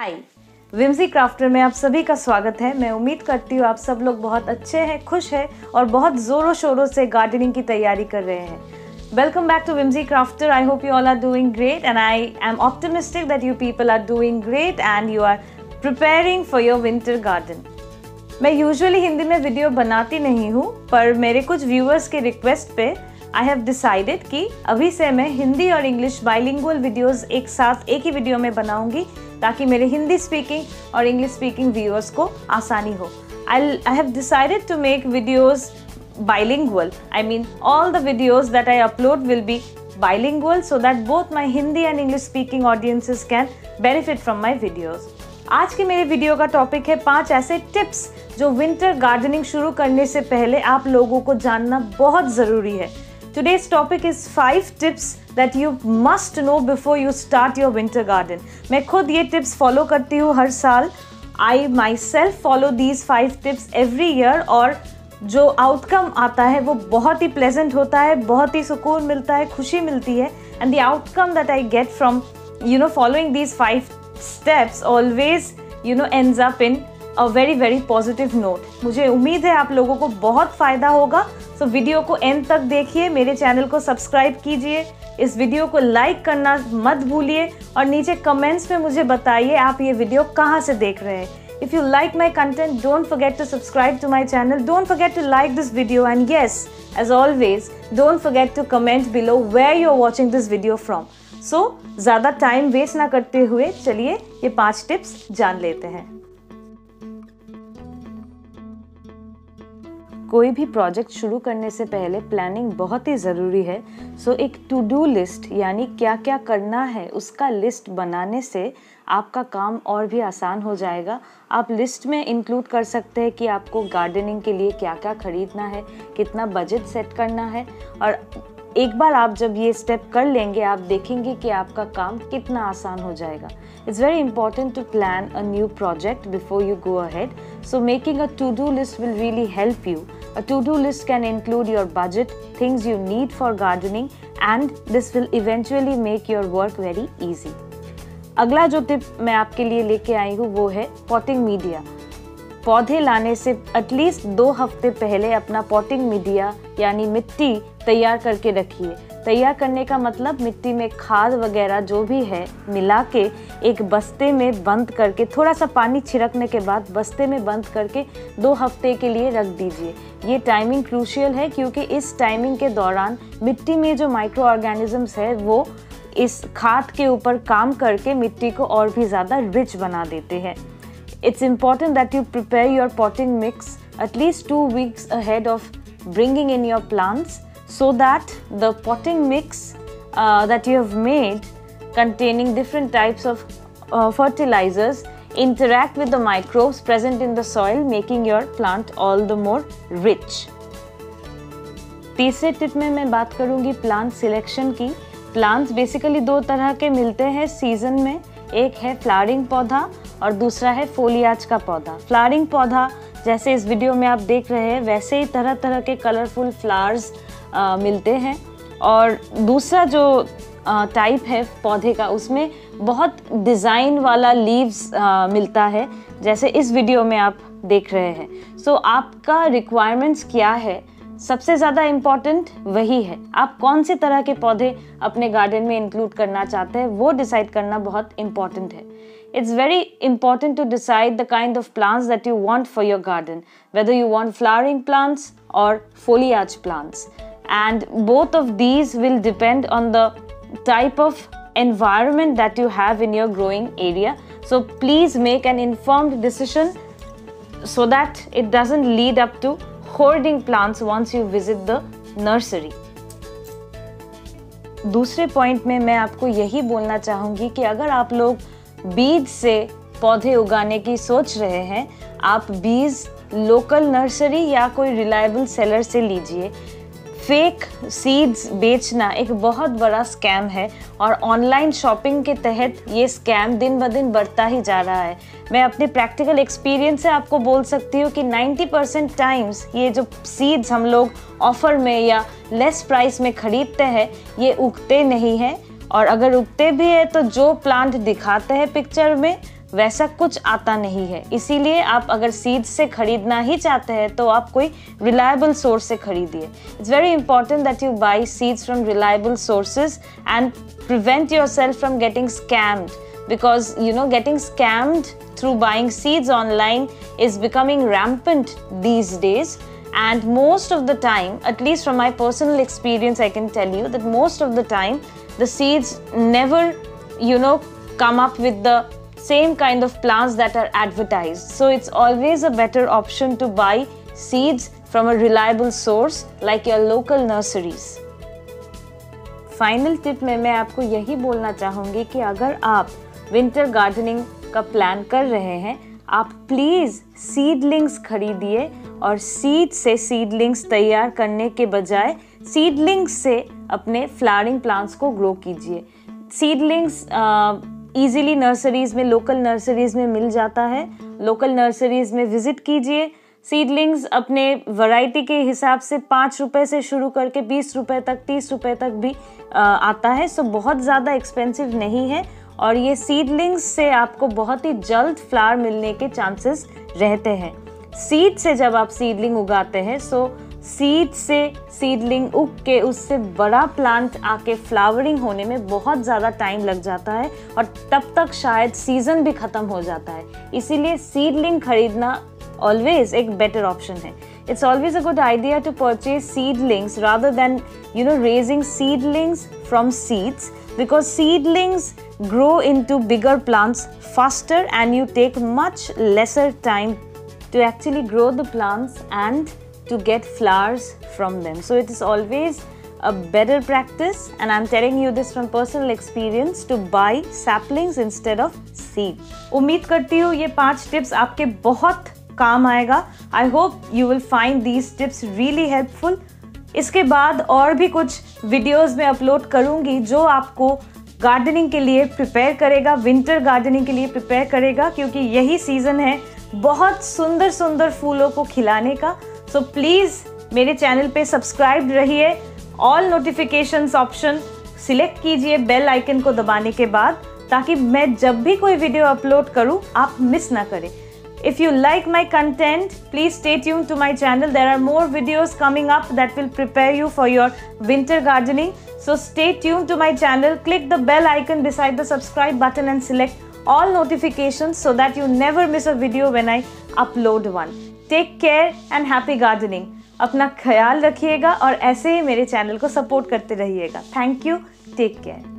हाय विम्सी crafter में आप सभी का स्वागत है। मैं उम्मीद करती हूँ आप सब लोग बहुत अच्छे हैं, खुश हैं और बहुत ज़ोरों शोरों से गार्डनिंग की तैयारी कर रहे हैं। Welcome back to Whimsy Crafter. I hope you all are doing great and I am optimistic that you people are doing great and you are preparing for your winter garden. मैं usually Hindi में video बनाती नहीं हूँ, पर मेरे कुछ viewers के request पे आई हैव डिसाइडेड कि अभी से मैं हिंदी और इंग्लिश बाइलिंगुअल वीडियोज़ एक साथ एक ही वीडियो में बनाऊँगी, ताकि मेरे हिंदी स्पीकिंग और इंग्लिश स्पीकिंग व्यूअर्स को आसानी हो। I have decided to make videos bilingual. I mean all the videos that I upload will be bilingual so that both my Hindi and English speaking audiences can benefit from my videos. आज के मेरे video का topic है 5 ऐसे tips जो winter gardening शुरू करने से पहले आप लोगों को जानना बहुत ज़रूरी है। Today's topic is 5 tips that you must know before you start your winter garden. मैं खुद ये tips follow करती हूँ हर साल। I myself follow these 5 tips every year और जो outcome आता है वो बहुत ही pleasant होता है, बहुत ही सुकून मिलता है, खुशी मिलती है। And the outcome that I get from following these 5 steps always ends up in a very positive note. मुझे उम्मीद है आप लोगों को बहुत फ़ायदा होगा। सो वीडियो को एंड तक देखिए, मेरे चैनल को सब्सक्राइब कीजिए, इस वीडियो को लाइक करना मत भूलिए और नीचे कमेंट्स में मुझे बताइए आप ये वीडियो कहाँ से देख रहे हैं। If you like my content don't forget to subscribe to my channel, don't forget to like this video and yes as always don't forget to comment below where you are watching this video from. So ज़्यादा time waste ना करते हुए चलिए ये 5 tips जान लेते हैं। कोई भी प्रोजेक्ट शुरू करने से पहले प्लानिंग बहुत ही ज़रूरी है। सो एक टू डू लिस्ट यानी क्या क्या करना है उसका लिस्ट बनाने से आपका काम और भी आसान हो जाएगा। आप लिस्ट में इंक्लूड कर सकते हैं कि आपको गार्डनिंग के लिए क्या क्या खरीदना है, कितना बजट सेट करना है। और एक बार आप जब ये स्टेप कर लेंगे आप देखेंगे कि आपका काम कितना आसान हो जाएगा। It's very important to plan a new project before you go ahead. So making a to do list will really help you. A to-do list can include your budget, things you need for gardening, and this will eventually make your work very easy. अगला जो tip मैं आपके लिए लेके आई हूँ वो है potting media. पौधे लाने से एटलीस्ट 2 हफ्ते पहले अपना पॉटिंग मीडिया यानी मिट्टी तैयार करके रखिए। तैयार करने का मतलब मिट्टी में खाद वगैरह जो भी है मिला के एक बस्ते में बंद करके, थोड़ा सा पानी छिड़कने के बाद बस्ते में बंद करके 2 हफ्ते के लिए रख दीजिए। ये टाइमिंग क्रूशियल है क्योंकि इस टाइमिंग के दौरान मिट्टी में जो माइक्रो ऑर्गेनिजम्स है वो इस खाद के ऊपर काम करके मिट्टी को और भी ज़्यादा रिच बना देते हैं। It's important that you prepare your potting mix at least 2 weeks ahead of bringing in your plants so that the potting mix that you have made containing different types of fertilizers interact with the microbes present in the soil, making your plant all the more rich. तीसरे tip में मैं बात करूँगी plant selection की। Plants basically 2 तरह के मिलते हैं सीजन में, एक है फ्लावरिंग पौधा और दूसरा है फोलियाज का पौधा। फ्लावरिंग पौधा जैसे इस वीडियो में आप देख रहे हैं वैसे ही तरह तरह के कलरफुल फ्लावर्स मिलते हैं। और दूसरा जो टाइप है पौधे का उसमें बहुत डिज़ाइन वाला लीव्स मिलता है, जैसे इस वीडियो में आप देख रहे हैं। सो आपका रिक्वायरमेंट्स क्या है, सबसे ज़्यादा इम्पॉर्टेंट वही है। आप कौन से तरह के पौधे अपने गार्डन में इंक्लूड करना चाहते हैं वो डिसाइड करना बहुत इम्पॉर्टेंट है। It's very important to decide the kind of plants that you want for your garden, whether you want flowering plants or foliage plants. And both of these will depend on the type of environment that you have in your growing area. So please make an informed decision so that it doesn't lead up to hoarding plants once you visit the nursery. दूसरे point में मैं आपको यही बोलना चाहूँगी कि अगर आप लोग बीज से पौधे उगाने की सोच रहे हैं, आप बीज लोकल नर्सरी या कोई रिलायबल सेलर से लीजिए। फेक सीड्स बेचना एक बहुत बड़ा स्कैम है और ऑनलाइन शॉपिंग के तहत ये स्कैम दिन ब दिन बढ़ता ही जा रहा है। मैं अपने प्रैक्टिकल एक्सपीरियंस से आपको बोल सकती हूँ कि 90% टाइम्स ये जो सीड्स हम लोग ऑफ़र में या लेस प्राइस में ख़रीदते हैं ये उगते नहीं हैं, और अगर उगते भी है तो जो प्लांट दिखाते हैं पिक्चर में वैसा कुछ आता नहीं है। इसीलिए आप अगर सीड्स से खरीदना ही चाहते हैं तो आप कोई रिलायबल सोर्स से खरीदिए। It's very important that you buy seeds from reliable sources and prevent yourself from getting scammed, because you know getting scammed through buying seeds online is becoming rampant these days, and most of the time, at least from my personal experience, I can tell you that most of the time the seeds never come up with the same kind of plants that are advertised. So it's always a better option to buy seeds from a reliable source like your local nurseries. Final tip में मैं आपको यही बोलना चाहूँगी कि अगर आप winter gardening का प्लान कर रहे हैं, आप प्लीज़ सीडलिंग्स खरीदिए और सीड से सीडलिंग्स तैयार करने के बजाय सीडलिंग्स से अपने फ्लावरिंग प्लांट्स को ग्रो कीजिए। सीडलिंग्स ईजिली नर्सरीज़ में, लोकल नर्सरीज़ में मिल जाता है, लोकल नर्सरीज़ में विज़िट कीजिए। सीडलिंग्स अपने वैरायटी के हिसाब से 5 रुपये से शुरू करके 20 रुपये तक, 30 रुपये तक भी आता है। सो बहुत ज़्यादा एक्सपेंसिव नहीं है और ये सीडलिंग्स से आपको बहुत ही जल्द फ्लावर मिलने के चांसेस रहते हैं। सीड से जब आप सीडलिंग उगाते हैं, सो सीड से सीडलिंग उग के उससे बड़ा प्लांट आके फ्लावरिंग होने में बहुत ज़्यादा टाइम लग जाता है और तब तक शायद सीज़न भी ख़त्म हो जाता है। इसीलिए सीडलिंग खरीदना ऑलवेज एक बेटर ऑप्शन है। It's always a good idea to purchase seedlings rather than raising seedlings from seeds, because seedlings grow into bigger plants faster and you take much lesser time to actually grow the plants and to get flowers from them. So it is always a better practice, and I'm telling you this from personal experience, to buy saplings instead of seed. उम्मीद करती हूँ ये 5 tips आपके बहुत काम आएगा। I hope you will find these tips really helpful. इसके बाद और भी कुछ वीडियोस में अपलोड करूंगी जो आपको गार्डनिंग के लिए प्रिपेयर करेगा, विंटर गार्डनिंग के लिए प्रिपेयर करेगा, क्योंकि यही सीज़न है बहुत सुंदर सुंदर फूलों को खिलाने का। सो प्लीज़ मेरे चैनल पे सब्सक्राइब रहिए, ऑल नोटिफिकेशंस ऑप्शन सिलेक्ट कीजिए बेल आइकन को दबाने के बाद, ताकि मैं जब भी कोई वीडियो अपलोड करूँ आप मिस ना करें। If you like my content, please stay tuned to my channel. There are more videos coming up that will prepare you for your winter gardening. So stay tuned to my channel. Click the bell icon beside the subscribe button and select all notifications so that you never miss a video when I upload one. Take care and happy gardening. अपना ख्याल रखिएगा और ऐसे ही मेरे channel को support करते रहिएगा। Thank you. Take care.